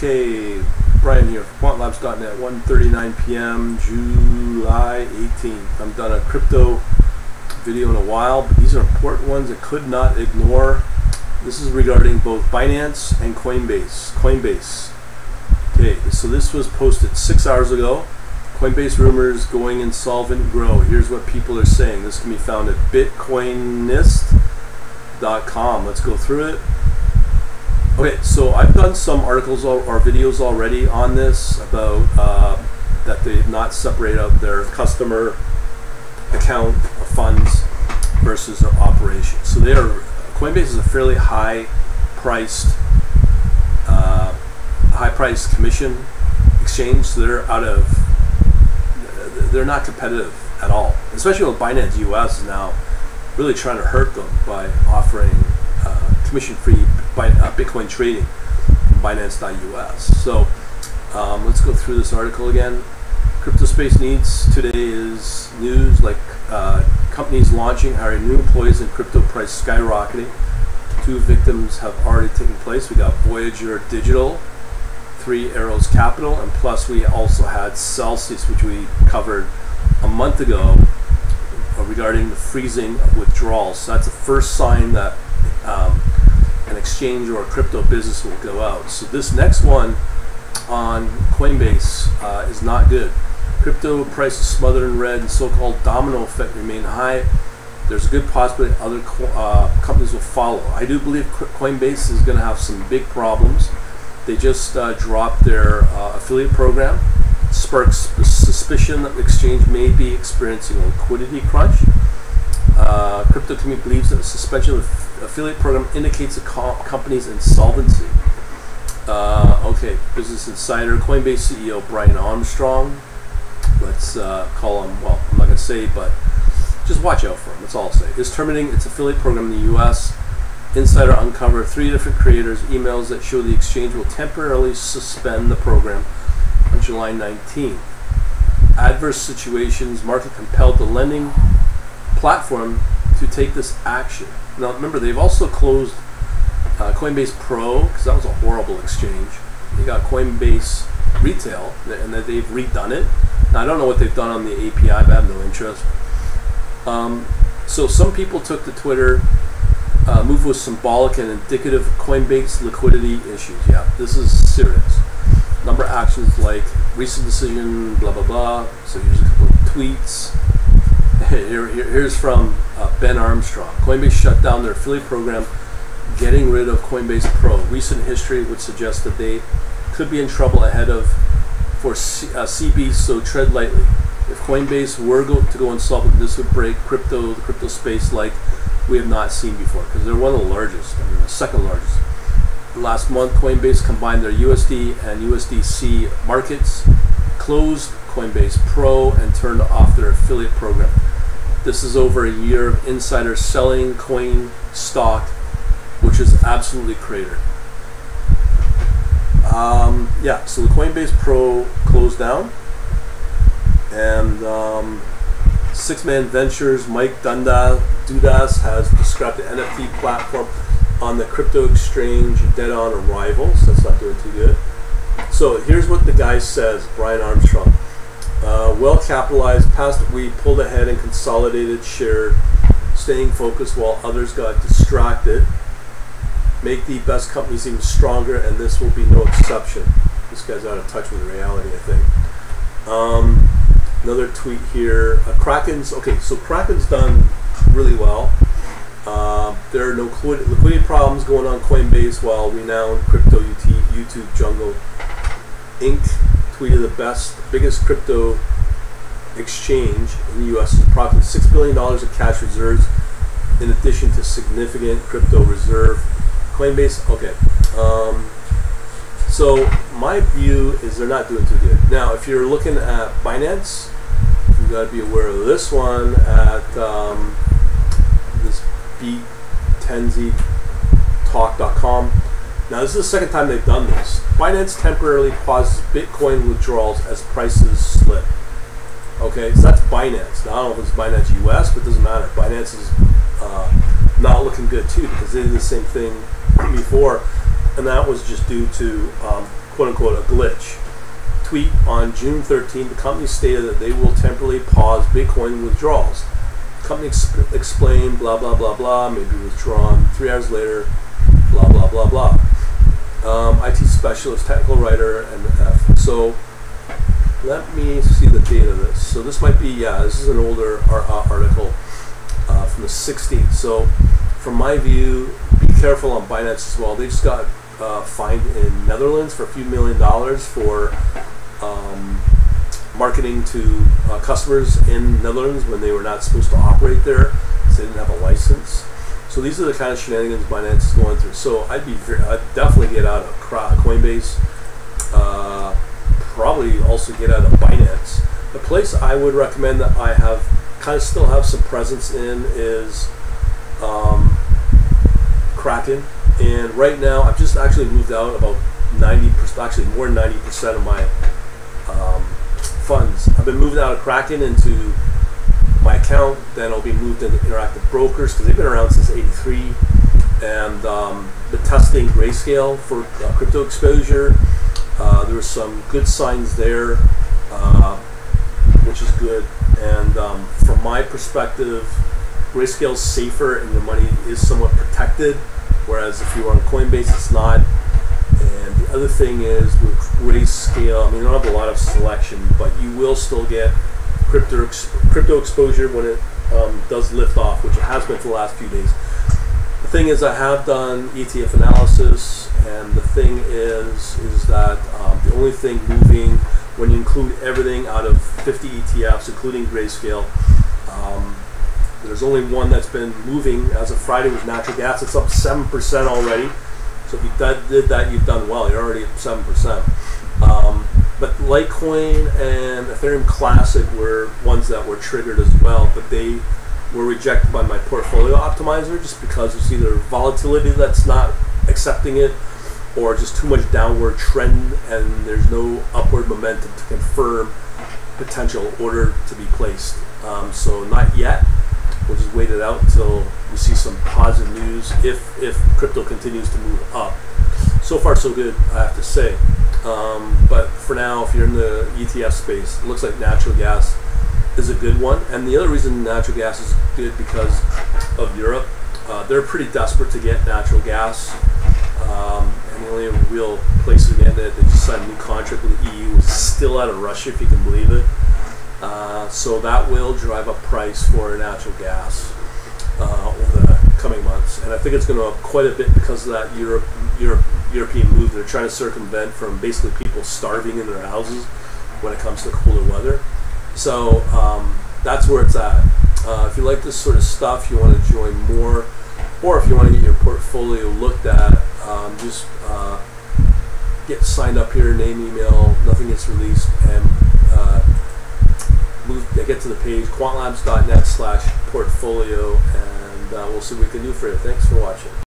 Okay, Brian here, QuantLabs.net, 1:39 p.m. July 18th. I haven't done a crypto video in a while, but these are important ones I could not ignore. This is regarding both Binance and Coinbase. Okay, so this was posted 6 hours ago. Coinbase rumors going insolvent grow. Here's what people are saying. This can be found at Bitcoinist.com. Let's go through it. Okay, so I've done some articles or videos already on this about that they did not separate out their customer account funds versus their operations. So Coinbase is a fairly high-priced commission exchange. So they're not competitive at all, especially with Binance US now really trying to hurt them by offering commission-free Bitcoin trading from Binance.us. So let's go through this article again. Crypto space needs today is news like companies launching, hiring new employees, and crypto price skyrocketing. Two victims have already taken place. We got Voyager Digital, Three Arrows Capital, and plus we also had Celsius, which we covered a month ago regarding the freezing of withdrawals. So that's the first sign that an exchange or a crypto business will go out. So this next one on Coinbase is not good. Crypto prices smothered in red and so-called domino effect remain high. There's a good possibility other companies will follow. I do believe Coinbase is going to have some big problems. They just dropped their affiliate program. Sparks suspicion that the exchange may be experiencing a liquidity crunch. Crypto community believes that the suspension of the affiliate program indicates a company's insolvency. Okay, Business Insider, Coinbase CEO Brian Armstrong. Let's call him, well, I'm not going to say, but just watch out for him, that's all I'll say. Is terminating its affiliate program in the US. Insider uncovered three different creators' emails that show the exchange will temporarily suspend the program on July 19th. Adverse situations, market compelled the lending platform to take this action. Now remember, they've also closed Coinbase Pro, because that was a horrible exchange. They got Coinbase Retail, and that they've redone it. Now I don't know what they've done on the API, but I have no interest. So some people took to Twitter. Move was symbolic and indicative of Coinbase liquidity issues. Yeah, this is serious. Number of actions like recent decision, blah, blah, blah. So here's a couple of tweets. Here's from Ben Armstrong. Coinbase shut down their affiliate program, getting rid of Coinbase Pro. Recent history would suggest that they could be in trouble ahead of CB, so tread lightly. If Coinbase were to go insolvent, this would break the crypto space like we have not seen before, because they're one of the largest, I mean the second largest. Last month, Coinbase combined their USD and USDC markets, closed Coinbase Pro, and turned off their affiliate program. This is over a year of insiders selling coin stock, which is absolutely cratered. Yeah, so the Coinbase Pro closed down, and Six Man Ventures, Mike Dudas has described the NFT platform on the crypto exchange dead on arrival, so that's not doing too good. So here's what the guy says, Brian Armstrong. Well capitalized, past we pulled ahead and consolidated, shared, staying focused while others got distracted. Make the best companies even stronger, and this will be no exception. This guy's out of touch with reality, I think. Another tweet here. Kraken's done really well. There are no liquidity problems going on Coinbase, while renowned crypto YouTube Jungle Inc. tweeted the biggest crypto exchange in the US is approximately $6 billion of cash reserves, in addition to significant crypto reserve. Coinbase, okay. So my view is they're not doing too good. Now, if you're looking at Binance, you got to be aware of this one at this b10ztalk.com. Now, this is the second time they've done this. Binance temporarily pauses Bitcoin withdrawals as prices slip. Okay, so that's Binance. Now, I don't know if it's Binance US, but it doesn't matter. Binance is not looking good too, because they did the same thing before, and that was just due to quote-unquote a glitch tweet on June 13, the company stated that they will temporarily pause Bitcoin withdrawals. The company explained blah blah blah blah may be withdrawn 3 hours later, blah blah blah blah. IT specialist, technical writer, and so let me see the date of this. So this might be, yeah, this is an older article from the 16th. So from my view, be careful on Binance as well. They just got fined in Netherlands for a few $1 million for marketing to customers in Netherlands when they were not supposed to operate there, so they didn't have a license. So these are the kind of shenanigans Binance is going through. So I'd definitely get out of Coinbase. Probably also get out of Binance. The place I would recommend that I have kind of still have some presence in is Kraken. And right now I've just actually moved out about 90%, actually more than 90% of my funds. I've been moving out of Kraken into my account, then I'll be moved into Interactive Brokers because they've been around since '83, and been testing Grayscale for crypto exposure. There were some good signs there, which is good. And from my perspective, Grayscale's safer and your money is somewhat protected, whereas if you're on Coinbase, it's not. And the other thing is with Grayscale, I mean, you don't have a lot of selection, but you will still get crypto exposure when it does lift off, which it has been for the last few days. The thing is, I have done ETF analysis, and the thing is that the only thing moving when you include everything out of 50 ETFs, including Grayscale, there's only one that's been moving as of Friday with natural gas. It's up 7% already. So if you did that, you've done well. You're already at 7%. But Litecoin and Ethereum Classic were ones that were triggered as well, but they were rejected by my portfolio optimizer just because it's either volatility that's not accepting it or just too much downward trend and there's no upward momentum to confirm potential order to be placed. So not yet. We'll just wait it out until we see some positive news if crypto continues to move up. So far so good, I have to say. But for now, if you're in the ETF space, it looks like natural gas is a good one. And the other reason natural gas is good because of Europe. They're pretty desperate to get natural gas. And the only real place again that they just signed a new contract with the EU is still out of Russia, if you can believe it. So that will drive up price for natural gas over the coming months, and I think it's going to go up quite a bit because of that European move. They're trying to circumvent from basically people starving in their houses when it comes to cooler weather. So that's where it's at. If you like this sort of stuff, you want to join more, or if you want to get your portfolio looked at, just get signed up here, name, email, nothing gets released, and get to the page QuantLabs.net/portfolio, and we'll see what we can do for you. Thanks for watching.